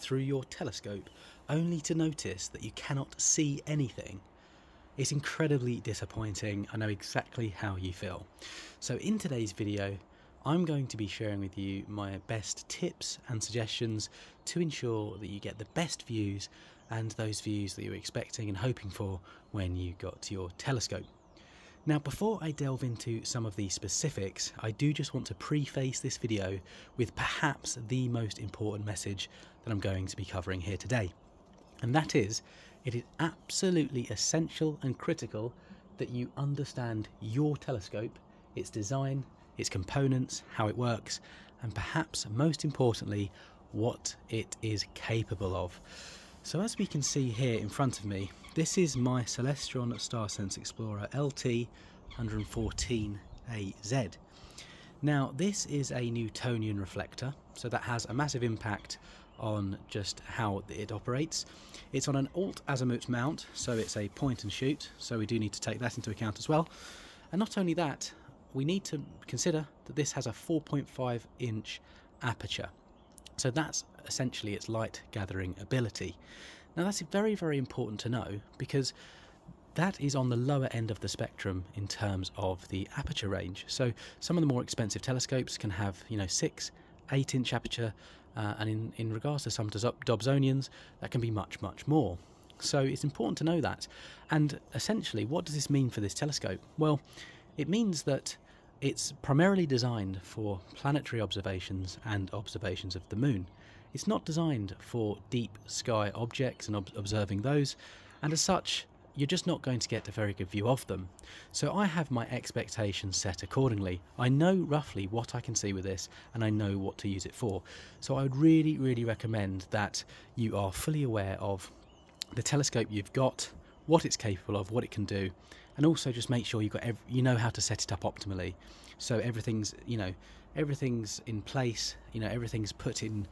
through your telescope only to notice that you cannot see anything. It's incredibly disappointing. I know exactly how you feel. So in today's video, I'm going to be sharing with you my best tips and suggestions to ensure that you get the best views and those views that you were expecting and hoping for when you got to your telescope. Now, before I delve into some of the specifics, I do just want to preface this video with perhaps the most important message that I'm going to be covering here today. And that is, it is absolutely essential and critical that you understand your telescope, its design, its components, how it works, and perhaps most importantly, what it is capable of. So as we can see here in front of me, this is my Celestron StarSense Explorer LT-114AZ. Now this is a Newtonian reflector, so that has a massive impact on just how it operates. It's on an alt azimuth mount, so it's a point and shoot, so we do need to take that into account as well. And not only that, we need to consider that this has a 4.5 inch aperture. So that's essentially its light gathering ability. Now that's very, very important to know because that is on the lower end of the spectrum in terms of the aperture range. So some of the more expensive telescopes can have, 6, 8 inch aperture, and in regards to some Dobsonians, that can be much, much more. So it's important to know that. And essentially, what does this mean for this telescope? Well, it means that it's primarily designed for planetary observations and observations of the moon. It's not designed for deep sky objects and observing those, and as such, you're just not going to get a very good view of them. So I have my expectations set accordingly. I know roughly what I can see with this, and I know what to use it for. So I would really, really recommend that you are fully aware of the telescope you've got, what it's capable of, what it can do, and also just make sure you've got how to set it up optimally, so everything's everything's in place, everything's put in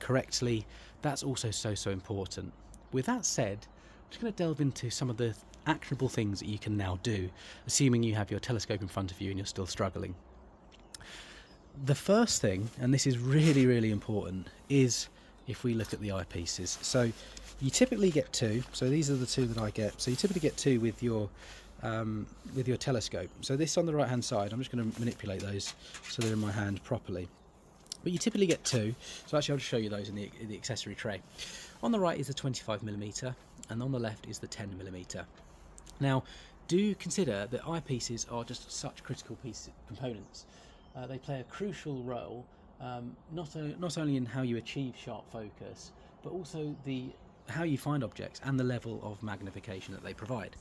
correctly. That's also so important. With that said, I'm just going to delve into some of the actionable things that you can now do, assuming you have your telescope in front of you and you're still struggling. The first thing, and this is really, really important, is if we look at the eyepieces. So you typically get two. So these are the two that I get. So you typically get two with your telescope. So this on the right hand side, I'm just going to manipulate those so they're in my hand properly. But you typically get two. So actually I'll just show you those in the accessory tray. On the right is the 25mm and on the left is the 10mm. Now do consider that eyepieces are just such critical components. They play a crucial role not only in how you achieve sharp focus, but also how you find objects and the level of magnification that they provide.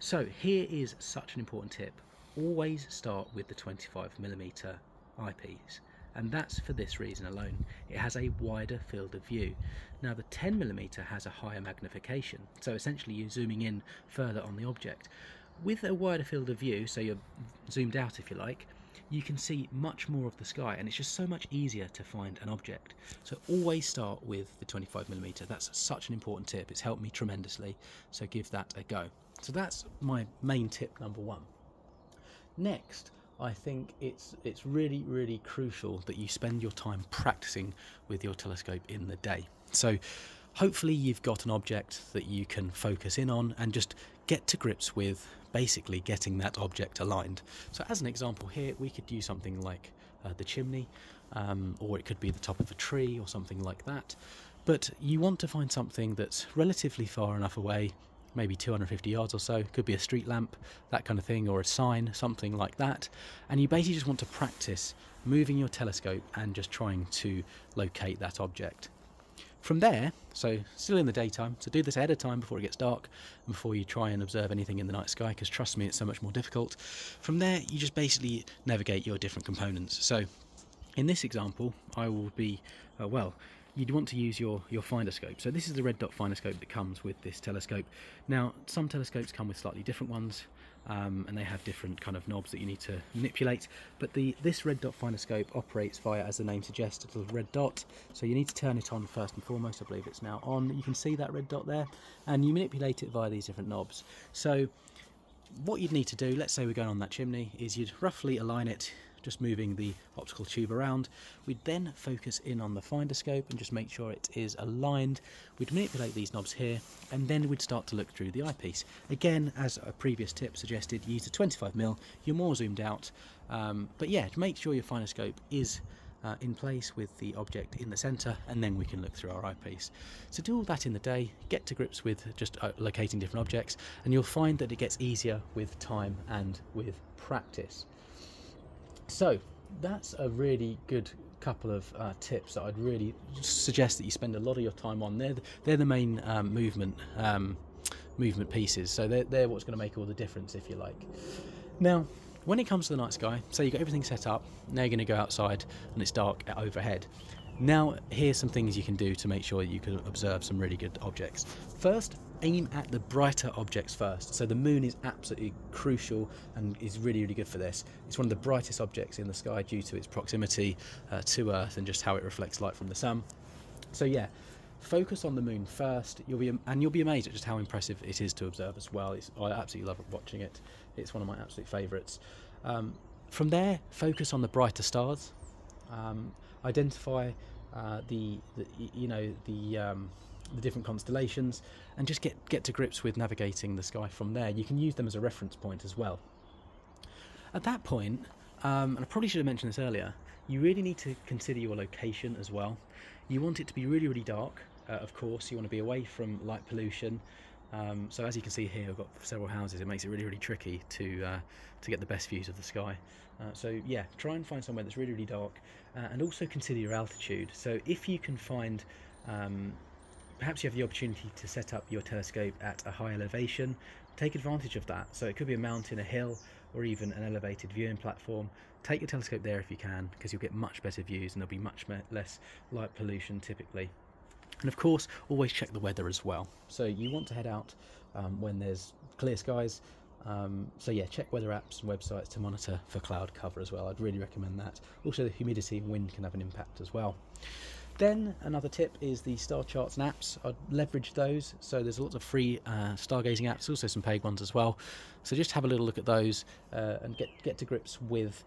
So here is such an important tip. Always start with the 25mm eyepiece, and that's for this reason alone. It has a wider field of view. Now the 10mm has a higher magnification, so essentially you're zooming in further on the object. With a wider field of view, so you're zoomed out if you like, you can see much more of the sky, and it's just so much easier to find an object. So always start with the 25mm. That's such an important tip. It's helped me tremendously, so give that a go. So that's my main tip number one. Next, I think it's really, really crucial that you spend your time practicing with your telescope in the day. So hopefully you've got an object that you can focus in on and just get to grips with basically getting that object aligned. So as an example here, we could use something like the chimney, or it could be the top of a tree or something like that. But you want to find something that's relatively far enough away, maybe 250 yards or so, could be a street lamp, that kind of thing, or a sign, something like that. And you basically just want to practice moving your telescope and just trying to locate that object. From there, so still in the daytime, so do this ahead of time before it gets dark and before you try and observe anything in the night sky, because trust me, it's so much more difficult. From there, you just basically navigate your different components. So in this example, I will be, you'd want to use your finder scope. So this is the red dot finder scope that comes with this telescope. Now, some telescopes come with slightly different ones, and they have different kind of knobs that you need to manipulate. But this red dot finder scope operates via, as the name suggests, a little red dot. So you need to turn it on first and foremost. I believe it's now on. You can see that red dot there, and you manipulate it via these different knobs. So what you'd need to do, let's say we're going on that chimney, is you'd roughly align it just moving the optical tube around. We'd then focus in on the finder scope and just make sure it is aligned. We'd manipulate these knobs here, and then we'd start to look through the eyepiece. Again, as a previous tip suggested, use the 25mm, you're more zoomed out, but yeah, make sure your finder scope is in place with the object in the centre, and then we can look through our eyepiece. So do all that in the day, get to grips with just locating different objects, and you'll find that it gets easier with time and with practice. So that's a really good couple of tips that I'd really suggest that you spend a lot of your time on. They're the main movement pieces, so they're what's going to make all the difference, if you like. Now, when it comes to the night sky, so you've got everything set up, now you're going to go outside and it's dark overhead. Now here's some things you can do to make sure you can observe some really good objects. First, aim at the brighter objects first. So the moon is absolutely crucial and is really, really good for this. It's one of the brightest objects in the sky due to its proximity to Earth and just how it reflects light from the sun. So yeah, focus on the moon first, you'll be amazed at just how impressive it is to observe as well. I absolutely love watching it. It's one of my absolute favourites. From there, focus on the brighter stars. Identify the different constellations, and just get to grips with navigating the sky from there. You can use them as a reference point as well. At that point, and I probably should have mentioned this earlier, you really need to consider your location as well. You want it to be really, really dark, of course. You want to be away from light pollution. So as you can see here, I've got several houses. It makes it really, really tricky to get the best views of the sky. So yeah, try and find somewhere that's really, really dark, and also consider your altitude. So if you can find, perhaps you have the opportunity to set up your telescope at a high elevation, take advantage of that. So it could be a mountain, a hill, or even an elevated viewing platform. Take your telescope there if you can, because you'll get much better views and there'll be much less light pollution typically. And of course, always check the weather as well. So you want to head out when there's clear skies. So yeah, check weather apps and websites to monitor for cloud cover as well. I'd really recommend that. Also, the humidity and wind can have an impact as well. Then another tip is the star charts and apps. I'd leverage those. So there's lots of free stargazing apps, also some paid ones as well. So just have a little look at those and get to grips with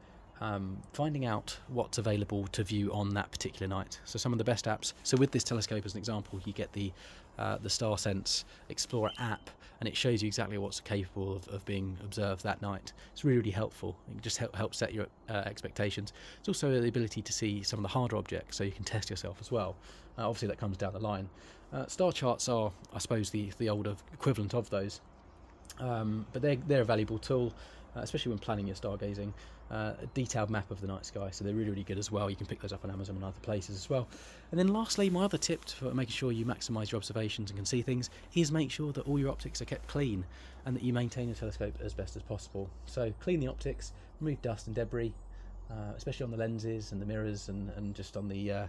finding out what's available to view on that particular night. So some of the best apps. So with this telescope as an example, you get the StarSense Explorer app, and it shows you exactly what's capable of being observed that night. It's really, really helpful. It just helps set your expectations. It's also the ability to see some of the harder objects, so you can test yourself as well. Obviously that comes down the line. Star charts are, I suppose, the older equivalent of those, but they're a valuable tool, especially when planning your stargazing. A detailed map of the night sky, so they're really, really good as well. You can pick those up on Amazon and other places as well. And then lastly, my other tip for making sure you maximise your observations and can see things is make sure that all your optics are kept clean and that you maintain your telescope as best as possible. So clean the optics, remove dust and debris, especially on the lenses and the mirrors and just on the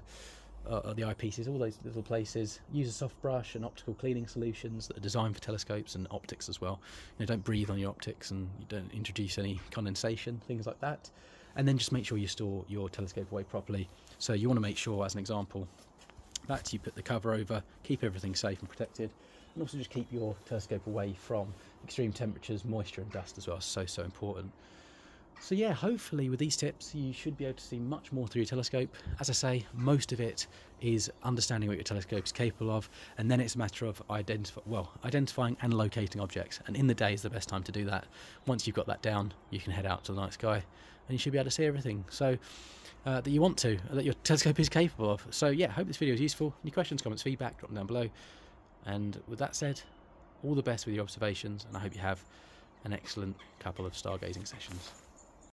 eyepieces, all those little places. Use a soft brush and optical cleaning solutions that are designed for telescopes and optics as well. You know, don't breathe on your optics, and you don't introduce any condensation, things like that. And then just make sure you store your telescope away properly. So you want to make sure, as an example, that you put the cover over, keep everything safe and protected, and also just keep your telescope away from extreme temperatures, moisture and dust as well. So important. So yeah, hopefully with these tips you should be able to see much more through your telescope. As I say, most of it is understanding what your telescope is capable of, and then it's a matter of identifying and locating objects, and in the day is the best time to do that. Once you've got that down, you can head out to the night sky and you should be able to see everything that your telescope is capable of. So yeah, hope this video is useful. Any questions, comments, feedback, drop them down below. And with that said, all the best with your observations, and I hope you have an excellent couple of stargazing sessions.